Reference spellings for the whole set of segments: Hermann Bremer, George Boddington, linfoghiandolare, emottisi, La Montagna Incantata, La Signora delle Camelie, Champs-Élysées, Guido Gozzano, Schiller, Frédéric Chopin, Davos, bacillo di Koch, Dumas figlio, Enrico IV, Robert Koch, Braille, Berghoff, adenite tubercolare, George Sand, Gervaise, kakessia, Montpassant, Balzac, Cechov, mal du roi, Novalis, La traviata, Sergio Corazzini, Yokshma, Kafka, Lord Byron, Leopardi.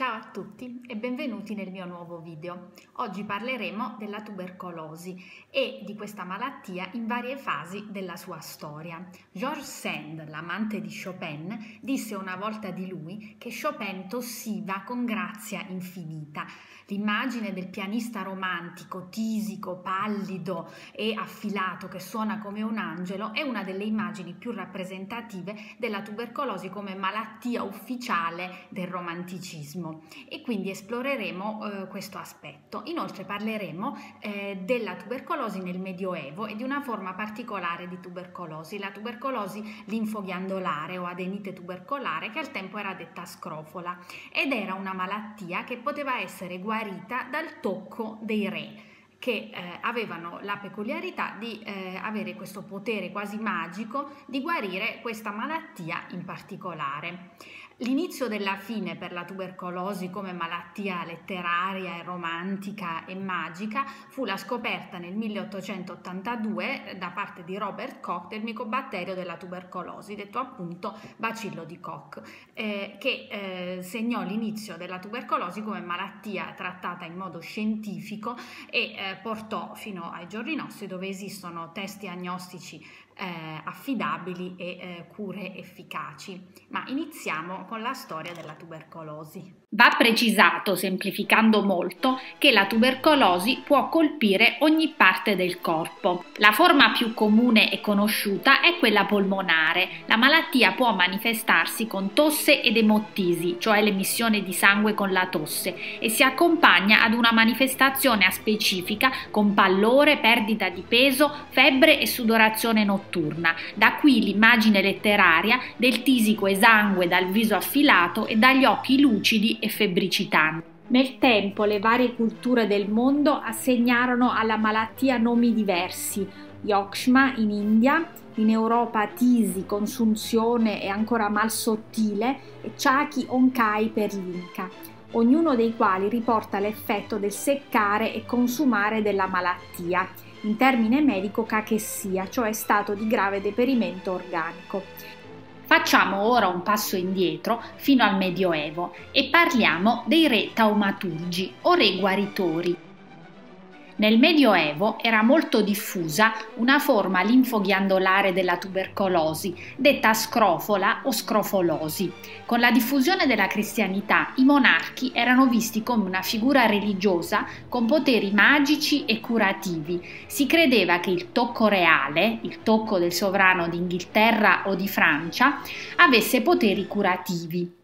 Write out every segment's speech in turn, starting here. Ciao a tutti e benvenuti nel mio nuovo video. Oggi parleremo della tubercolosi e di questa malattia in varie fasi della sua storia. George Sand, l'amante di Chopin, disse una volta di lui che Chopin tossiva con grazia infinita. L'immagine del pianista romantico, tisico, pallido e affilato che suona come un angelo è una delle immagini più rappresentative della tubercolosi come malattia ufficiale del romanticismo. E quindi esploreremo questo aspetto. Inoltre parleremo della tubercolosi nel Medioevo e di una forma particolare di tubercolosi, la tubercolosi linfoghiandolare o adenite tubercolare, che al tempo era detta scrofola ed era una malattia che poteva essere guarita dal tocco dei re, che avevano la peculiarità di avere questo potere quasi magico di guarire questa malattia in particolare. L'inizio della fine per la tubercolosi come malattia letteraria e romantica e magica fu la scoperta nel 1882 da parte di Robert Koch del micobatterio della tubercolosi, detto appunto bacillo di Koch, che segnò l'inizio della tubercolosi come malattia trattata in modo scientifico e portò fino ai giorni nostri, dove esistono test diagnostici affidabili e cure efficaci. Ma iniziamo con la storia della tubercolosi. Va precisato, semplificando molto, che la tubercolosi può colpire ogni parte del corpo. La forma più comune e conosciuta è quella polmonare. La malattia può manifestarsi con tosse ed emottisi, cioè l'emissione di sangue con la tosse, e si accompagna ad una manifestazione aspecifica con pallore, perdita di peso, febbre e sudorazione notturna. Da qui l'immagine letteraria del tisico esangue dal viso affilato e dagli occhi lucidi e febbricitanti. Nel tempo le varie culture del mondo assegnarono alla malattia nomi diversi: Yokshma in India, in Europa tisi, consunzione e ancora mal sottile, e Chaki Onkai per l'Inca, ognuno dei quali riporta l'effetto del seccare e consumare della malattia, in termine medico kakessia, cioè stato di grave deperimento organico. Facciamo ora un passo indietro fino al Medioevo e parliamo dei re taumaturgi o re guaritori. Nel Medioevo era molto diffusa una forma linfoghiandolare della tubercolosi, detta scrofola o scrofolosi. Con la diffusione della cristianità, i monarchi erano visti come una figura religiosa con poteri magici e curativi. Si credeva che il tocco reale, il tocco del sovrano d'Inghilterra o di Francia, avesse poteri curativi.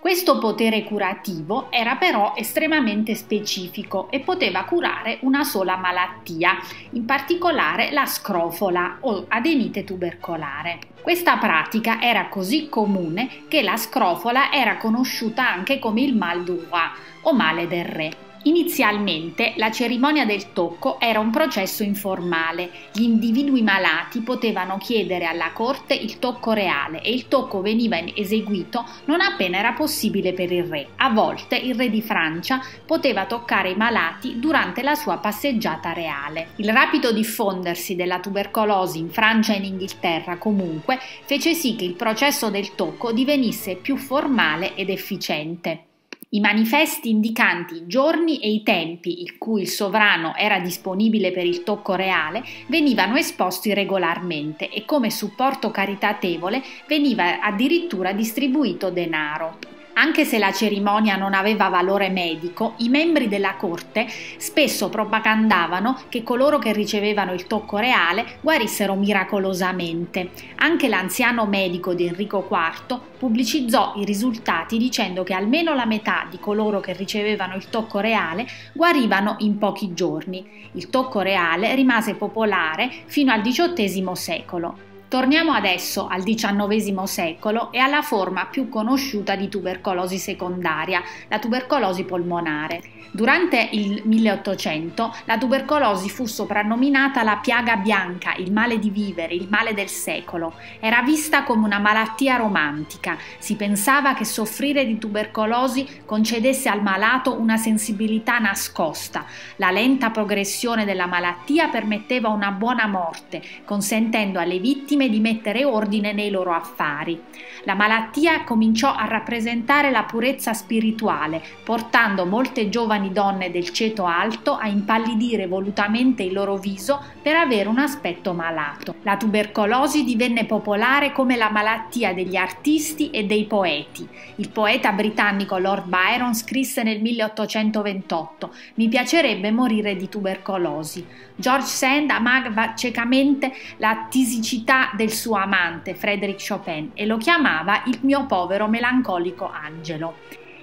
Questo potere curativo era però estremamente specifico e poteva curare una sola malattia, in particolare la scrofola o adenite tubercolare. Questa pratica era così comune che la scrofola era conosciuta anche come il mal du roi o male del re. Inizialmente la cerimonia del tocco era un processo informale. Gli individui malati potevano chiedere alla corte il tocco reale e il tocco veniva eseguito non appena era possibile per il re. A volte il re di Francia poteva toccare i malati durante la sua passeggiata reale. Il rapido diffondersi della tubercolosi in Francia e in Inghilterra comunque fece sì che il processo del tocco divenisse più formale ed efficiente. I manifesti indicanti i giorni e i tempi in cui il sovrano era disponibile per il tocco reale venivano esposti regolarmente e come supporto caritatevole veniva addirittura distribuito denaro. Anche se la cerimonia non aveva valore medico, i membri della corte spesso propagandavano che coloro che ricevevano il tocco reale guarissero miracolosamente. Anche l'anziano medico di Enrico IV pubblicizzò i risultati dicendo che almeno la metà di coloro che ricevevano il tocco reale guarivano in pochi giorni. Il tocco reale rimase popolare fino al XVIII secolo. Torniamo adesso al XIX secolo e alla forma più conosciuta di tubercolosi secondaria, la tubercolosi polmonare. Durante il 1800 la tubercolosi fu soprannominata la piaga bianca, il male di vivere, il male del secolo. Era vista come una malattia romantica. Si pensava che soffrire di tubercolosi concedesse al malato una sensibilità nascosta. La lenta progressione della malattia permetteva una buona morte, consentendo alle vittime decime di mettere ordine nei loro affari. La malattia cominciò a rappresentare la purezza spirituale, portando molte giovani donne del ceto alto a impallidire volutamente il loro viso per avere un aspetto malato. La tubercolosi divenne popolare come la malattia degli artisti e dei poeti. Il poeta britannico Lord Byron scrisse nel 1828: «Mi piacerebbe morire di tubercolosi». George Sand amava ciecamente la tisicità del suo amante, Frédéric Chopin, e lo chiamava «il mio povero melancolico angelo».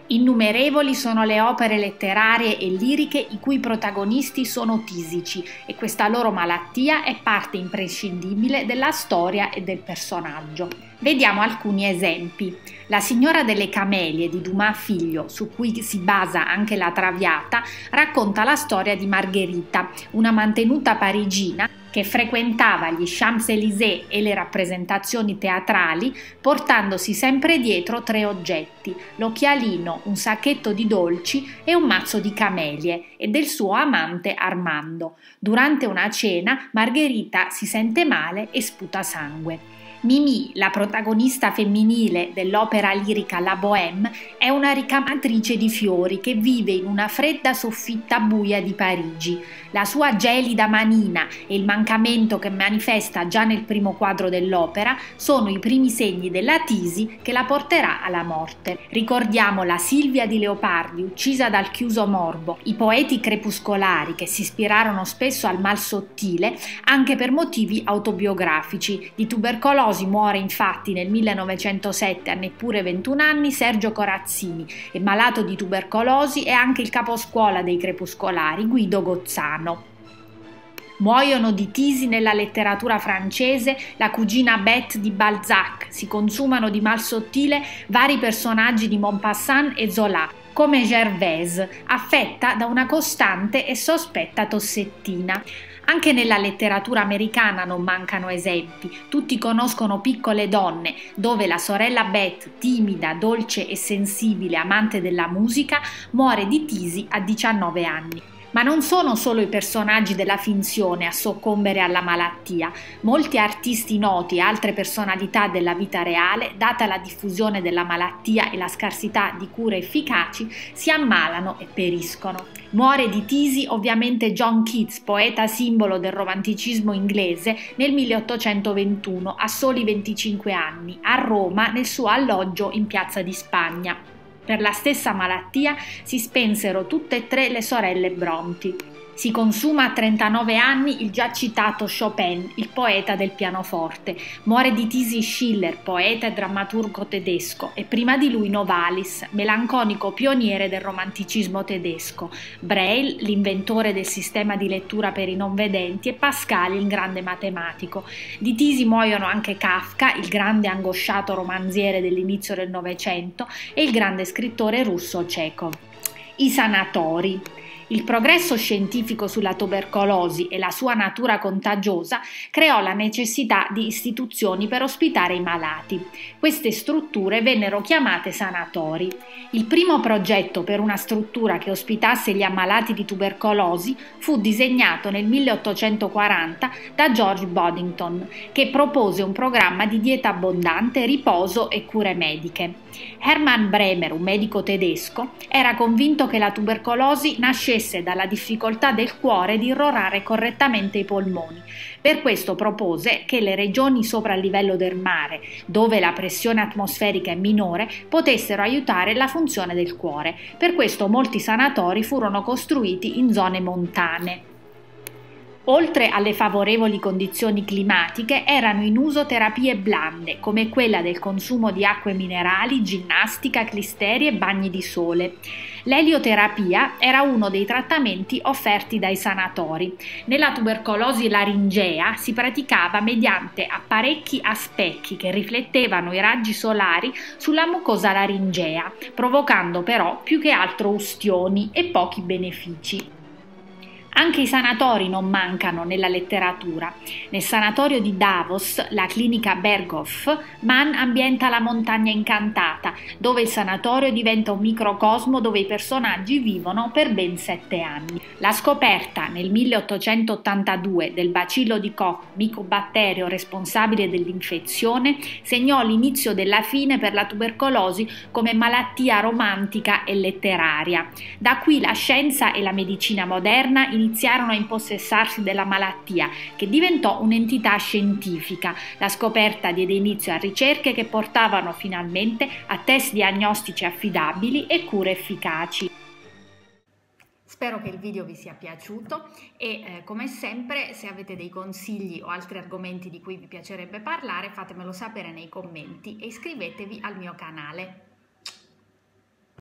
Innumerevoli sono le opere letterarie e liriche i cui protagonisti sono tisici, e questa loro malattia è parte imprescindibile della storia e del personaggio. Vediamo alcuni esempi. La Signora delle Camelie di Dumas figlio, su cui si basa anche La Traviata, racconta la storia di Margherita, una mantenuta parigina che frequentava gli Champs-Élysées e le rappresentazioni teatrali, portandosi sempre dietro tre oggetti: l'occhialino, un sacchetto di dolci e un mazzo di camelie, e del suo amante Armando. Durante una cena Margherita si sente male e sputa sangue. Mimi, la protagonista femminile dell'opera lirica La Bohème, è una ricamatrice di fiori che vive in una fredda soffitta buia di Parigi. La sua gelida manina e il mancamento che manifesta già nel primo quadro dell'opera sono i primi segni della tisi che la porterà alla morte. Ricordiamo la Silvia di Leopardi, uccisa dal chiuso morbo. I poeti crepuscolari, che si ispirarono spesso al mal sottile anche per motivi autobiografici. Di tubercolosi muore infatti nel 1907, a neppure 21 anni, Sergio Corazzini, e malato di tubercolosi è anche il caposcuola dei crepuscolari, Guido Gozzano. Muoiono di tisi nella letteratura francese la cugina Bette di Balzac, si consumano di mal sottile vari personaggi di Montpassant e Zola, come Gervaise, affetta da una costante e sospetta tossettina. Anche nella letteratura americana non mancano esempi. Tutti conoscono Piccole donne, dove la sorella Beth, timida, dolce e sensibile, amante della musica, muore di tisi a 19 anni. Ma non sono solo i personaggi della finzione a soccombere alla malattia. Molti artisti noti e altre personalità della vita reale, data la diffusione della malattia e la scarsità di cure efficaci, si ammalano e periscono. Muore di tisi ovviamente John Keats, poeta simbolo del romanticismo inglese, nel 1821, a soli 25 anni, a Roma, nel suo alloggio in Piazza di Spagna. Per la stessa malattia si spensero tutte e tre le sorelle Brontë. Si consuma a 39 anni il già citato Chopin, il poeta del pianoforte. Muore di tisi Schiller, poeta e drammaturgo tedesco, e prima di lui Novalis, melanconico pioniere del romanticismo tedesco, Braille, l'inventore del sistema di lettura per i non vedenti, e Pascal, il grande matematico. Di tisi muoiono anche Kafka, il grande angosciato romanziere dell'inizio del Novecento, e il grande scrittore russo Cechov. I sanatori. Il progresso scientifico sulla tubercolosi e la sua natura contagiosa creò la necessità di istituzioni per ospitare i malati. Queste strutture vennero chiamate sanatori. Il primo progetto per una struttura che ospitasse gli ammalati di tubercolosi fu disegnato nel 1840 da George Boddington, che propose un programma di dieta abbondante, riposo e cure mediche. Hermann Bremer, un medico tedesco, era convinto che la tubercolosi nascesse dalla difficoltà del cuore di irrorare correttamente i polmoni. Per questo propose che le regioni sopra il livello del mare, dove la pressione atmosferica è minore, potessero aiutare la funzione del cuore. Per questo molti sanatori furono costruiti in zone montane. Oltre alle favorevoli condizioni climatiche, erano in uso terapie blande, come quella del consumo di acque minerali, ginnastica, clisteri e bagni di sole. L'elioterapia era uno dei trattamenti offerti dai sanatori. Nella tubercolosi laringea si praticava mediante apparecchi a specchi che riflettevano i raggi solari sulla mucosa laringea, provocando però più che altro ustioni e pochi benefici. Anche i sanatori non mancano nella letteratura. Nel sanatorio di Davos, la clinica Berghoff, Mann ambienta La montagna incantata, dove il sanatorio diventa un microcosmo dove i personaggi vivono per ben 7 anni. La scoperta nel 1882 del bacillo di Koch, micobatterio responsabile dell'infezione, segnò l'inizio della fine per la tubercolosi come malattia romantica e letteraria. Da qui la scienza e la medicina moderna iniziarono a impossessarsi della malattia, che diventò un'entità scientifica. La scoperta diede inizio a ricerche che portavano finalmente a test diagnostici affidabili e cure efficaci. Spero che il video vi sia piaciuto e come sempre, se avete dei consigli o altri argomenti di cui vi piacerebbe parlare, fatemelo sapere nei commenti e iscrivetevi al mio canale.